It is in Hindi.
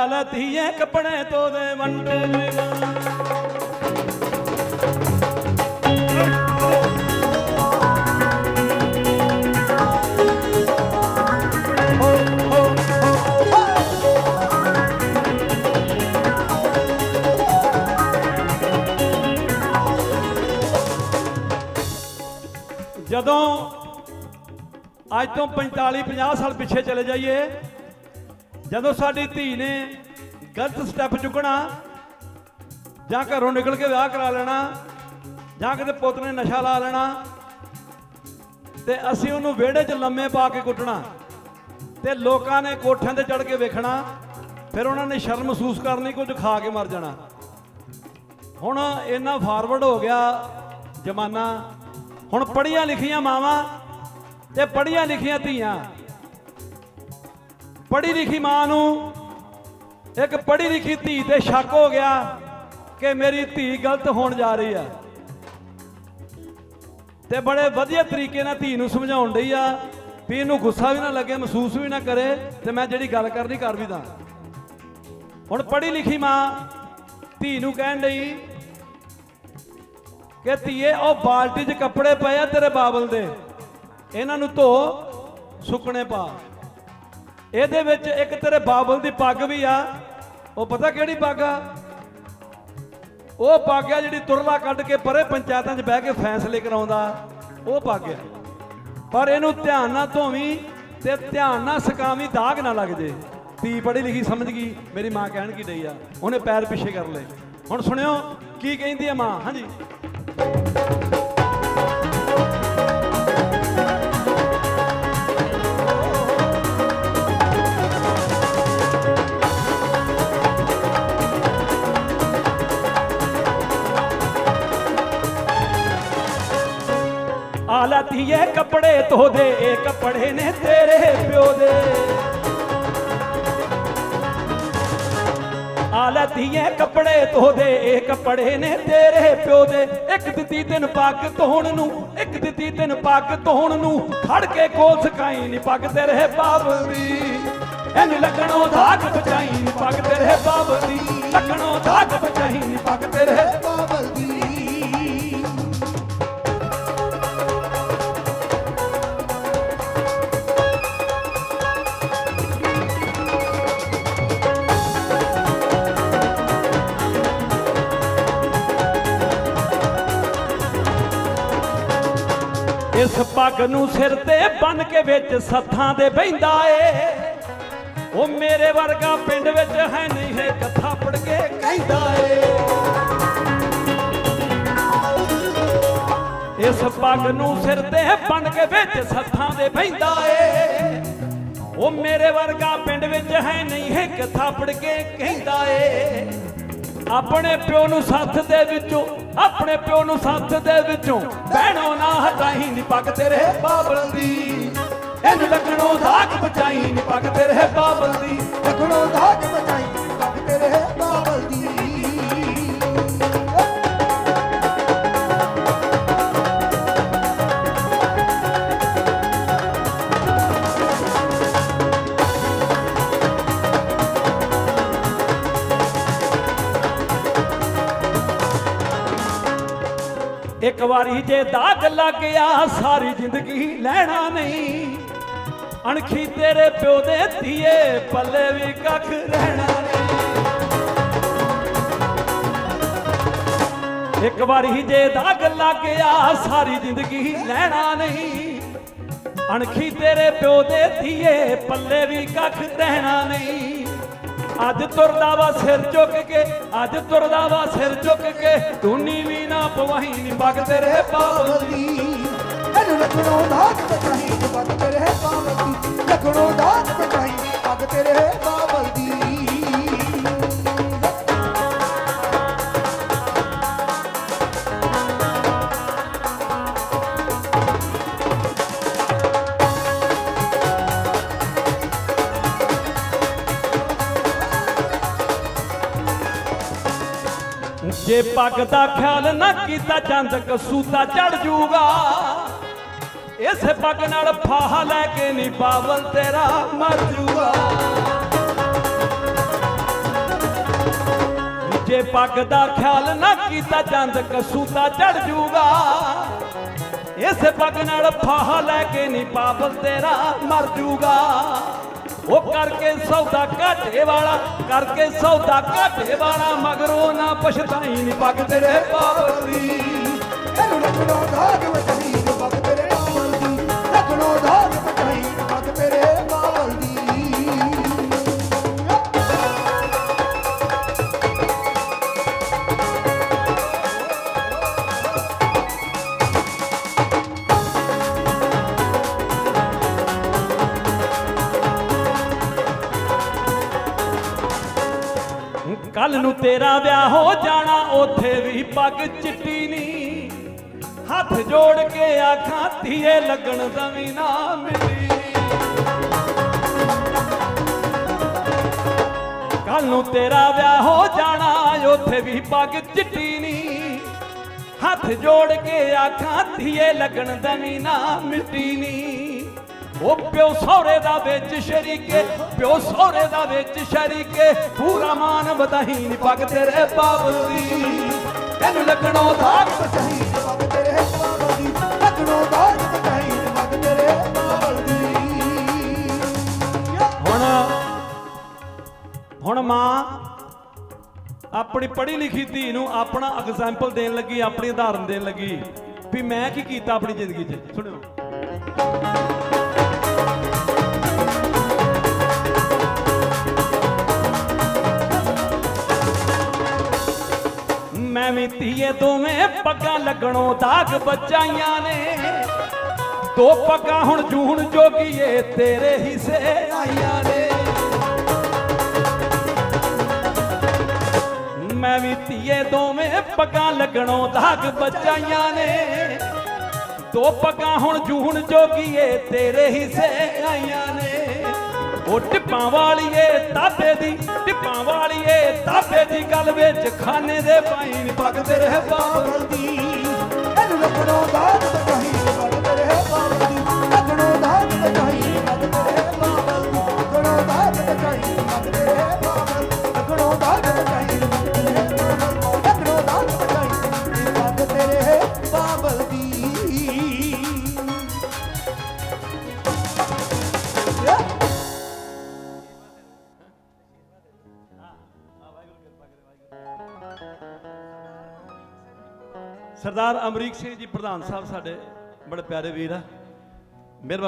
डाला थिए कपड़े तो दे मंडू जदों अज तो 45-50 साल पिछे चले जाइए जदों साडी धी ने गलत स्टैप चुकना जां घरों निकल के विआह करा लेना जां किते पुत्त ने नशा ला लेना ते असीं उहनूं विहड़े च लम्मे पा के कुटना ते लोकां ने कोठियां ते चढ़ के वेखना फिर उन्हां ने शर्म महसूस करनी कुछ खा के मर जाना। हुण इन्ना फारवर्ड हो गया जमाना। हुण पढ़िया लिखिया मावां ते पढ़िया लिखिया धीआं पढ़ी लिखी मां नूं एक पढ़ी लिखी धी ते शक हो गया कि मेरी धी गलत होण जा रही है ते बड़े वधिया तरीके नाल धी नूं समझाउण दी आ भी इहनूं गुस्सा भी ना लगे महसूस भी ना करे ते मैं जिहड़ी गल करनी कर भी दां। हुण पढ़ी लिखी मां धी नूं कहण लई कि धीए ओ बाल्टी च कपड़े पए आ तेरे बाबल दे इन्हां नूं धो सुकणे पा ਇਹਦੇ ਵਿੱਚ ਇੱਕ ਤੇਰੇ ਬਾਬਲ ਦੀ ਪੱਗ ਵੀ ਆ ਉਹ ਪਤਾ ਕਿਹੜੀ ਪੱਗ ਆ ਉਹ ਪੱਗ ਆ ਜਿਹੜੀ ਤੁਰਲਾ ਕੱਢ ਕੇ ਪਰੇ ਪੰਚਾਇਤਾਂ 'ਚ ਬਹਿ ਕੇ ਫੈਸਲੇ ਕਰਾਉਂਦਾ ਉਹ ਪੱਗ ਆ ਪਰ ਇਹਨੂੰ ਧਿਆਨ ਨਾਲ ਧੋਵੀਂ ਤੇ ਧਿਆਨ ਨਾਲ ਸੁਕਾਵੀਂ ਦਾਗ ਨਾ ਲੱਗ ਜੇ। ਧੀ ਪੜ੍ਹੀ ਲਿਖੀ ਸਮਝ ਗਈ ਮੇਰੀ ਮਾਂ ਕਹਿਣ ਕੀ ਡਈ ਆ ਉਹਨੇ ਪੈਰ ਪਿੱਛੇ ਕਰ ਲਏ। ਹੁਣ ਸੁਣਿਓ ਕੀ ਕਹਿੰਦੀ ਆ ਮਾਂ। ਹਾਂਜੀ आला थिए कपड़े तो दे कपड़े ने तेरे प्यो दे आला थिए कपड़े तो दे कपड़े ने तेरे प्यो दे एक दिती दिन पग धोण नूं एक दिती दिन पग धोण नूं खड़ के कोल सकाई नी पग तेरे बाबल दी इन लगणों धाग बचाई नी पग तेरे बाबल दी लगणों धाग बचाई नी पग तेरे बाबल दी। इस पग नूं सिर ते बन के विच सत्थां दे बहिंदा ए ओ मेरे वर्गा पिंड विच है नहीं है कथा पढ़ के कहंदा ए इस पग नूं सिर ते बन के विच सत्थां दे बहिंदा ए ओ मेरे वर्गा पिंड विच है नहीं है कथा पढ़ के कहंदा ए अपने प्यो नूं साथ दे विचों अपने प्यो नूं साथ दे विचों भैणों ना हटाई नी पग तेरे बाबल दी इन लगणों धाग बचाई नी पग तेरे बाबल दी लगणों धाग बचाई नी पग तेरे बाबल दी। एक वारी जे दाग लग गया सारी जिंदगी लैना नहीं अणखी तेरे प्यो दे धीए पले भी कख रहना नहीं। एक वारी जे दाग लग गया सारी जिंदगी लैना नहीं अणखी तेरे प्यो दे धीए पले भी कख रहना नहीं अज तुरदा वा सिर चुक के अज तुरदा वा सिर चुक के धूनी भी ना पवाई नी पग तेरे बाबल दी इन्हूं लगणों धाग बचाई नी पग तेरे बाबल दी लगणों धाग बचाई नी पग तेरे बाबल दी। जे पग दा ख्याल ना कीता चंद कसूता चढ़ जूगा इस पग नाल फाहा लैके नी बाबल तेरा मर जूगा जे पग का ख्याल ना किया चंद कसूता चढ़ जूगा, इस पग नाल फाहा लैके नी पापल तेरा मर जूगा। वो करके सौदा घाटे वाला, करके सौदा घाटे वाला, मगरों ना पछताई नी पग तेरे पापल दी। कल नू तेरा ब्याह हो जाना, ओथे भी पग चिट्टी नी। हाथ जोड़ के आखा धीए लगन दवी ना मिली। कल नू तेरा ब्याह हो जाना, ओथे भी पग चिट्टी नी। हाथ जोड़ के आखा धीए लगन दवी ना मिली नी। ओ प्यो सौरे दा बेच शरीके, प्यो सौरे दा बेच शरीके, पूरा मान बधाई नी पग तेरे पापल दी। तेनू लगणों धाग बचाई नी पग तेरे पापल दी, लगणों धाग बचाई नी पग तेरे पापल दी। हुण मां अपनी पढ़ी लिखी धी नू अपना एग्जाम्पल देण लगी, अपनी उदाहरण देण लगी भी मैं की कीता अपनी जिंदगी च। सुणिओ धीए दोवें पग्गां लगणों दाग बचाइयां ने। दो पग्गां हुण जून जोगिए तेरे हिस्से आईयां ने। मैं भी धीए दोवें पग्गां लगणों दाग बचाइयां ने। दो पग्गां हुण जून जोगिए तेरे हिस्से आईयां ने। ओ टिप्पां वालीए ताबे दी, टिप्पां वालीए ताबे दी, गल विच खाने दे पाई नी पग तेरे पापल दी। तेनू लगणों दाग बचाई नी पग तेरे पापल दी, लगणों दाग बचाई नी पग तेरे पापल दी, लगणों दाग बचाई नी पग तेरे पापल दी, लगणों दाग बचाई नी पग तेरे पापल दी, लगणों दाग बचाई नी पग तेरे पापल दी। सरदार अमरीक सिंह जी प्रधान साहब साढ़े बड़े प्यारे वीर है।